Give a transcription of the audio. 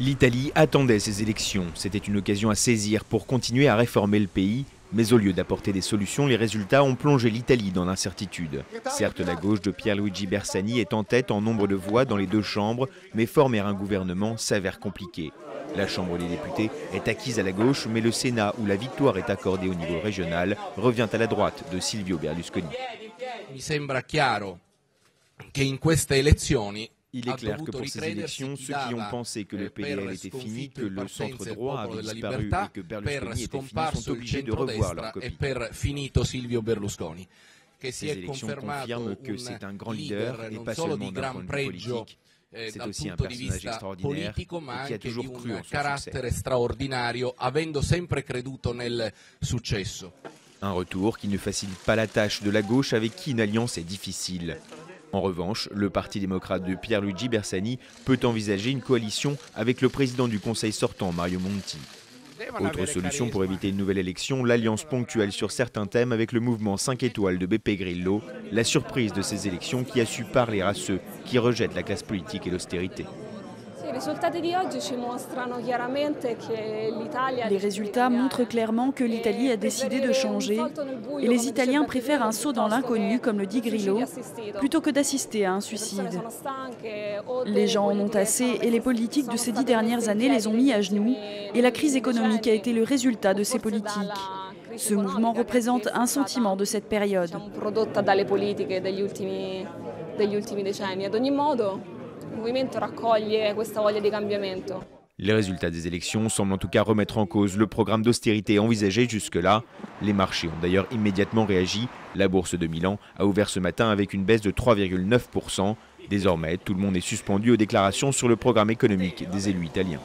L'Italie attendait ces élections. C'était une occasion à saisir pour continuer à réformer le pays. Mais au lieu d'apporter des solutions, les résultats ont plongé l'Italie dans l'incertitude. Certes, la gauche de Pier Luigi Bersani est en tête en nombre de voix dans les deux chambres, mais former un gouvernement s'avère compliqué. La Chambre des députés est acquise à la gauche, mais le Sénat, où la victoire est accordée au niveau régional, revient à la droite de Silvio Berlusconi. Il est clair que pour ces élections, ceux qui ont pensé que le PDL était fini, que le centre-droit avait disparu et que Berlusconi était fini, sont obligés de revoir leur copie. Ces élections confirment que c'est un grand leader et pas seulement d'un point de vue politique. C'est aussi un personnage extraordinaire et qui a toujours cru en son succès. Un retour qui ne facilite pas la tâche de la gauche avec qui une alliance est difficile. En revanche, le parti démocrate de Pier Luigi Bersani peut envisager une coalition avec le président du Conseil sortant, Mario Monti. Autre solution pour éviter une nouvelle élection, l'alliance ponctuelle sur certains thèmes avec le mouvement 5 étoiles de Beppe Grillo, la surprise de ces élections qui a su parler à ceux qui rejettent la classe politique et l'austérité. Les résultats montrent clairement que l'Italie a décidé de changer et les Italiens préfèrent un saut dans l'inconnu, comme le dit Grillo, plutôt que d'assister à un suicide. Les gens en ont assez et les politiques de ces 10 dernières années les ont mis à genoux et la crise économique a été le résultat de ces politiques. Ce mouvement représente un sentiment de cette période. Les résultats des élections semblent en tout cas remettre en cause le programme d'austérité envisagé jusque-là. Les marchés ont d'ailleurs immédiatement réagi. La bourse de Milan a ouvert ce matin avec une baisse de 3,9%. Désormais, tout le monde est suspendu aux déclarations sur le programme économique des élus italiens.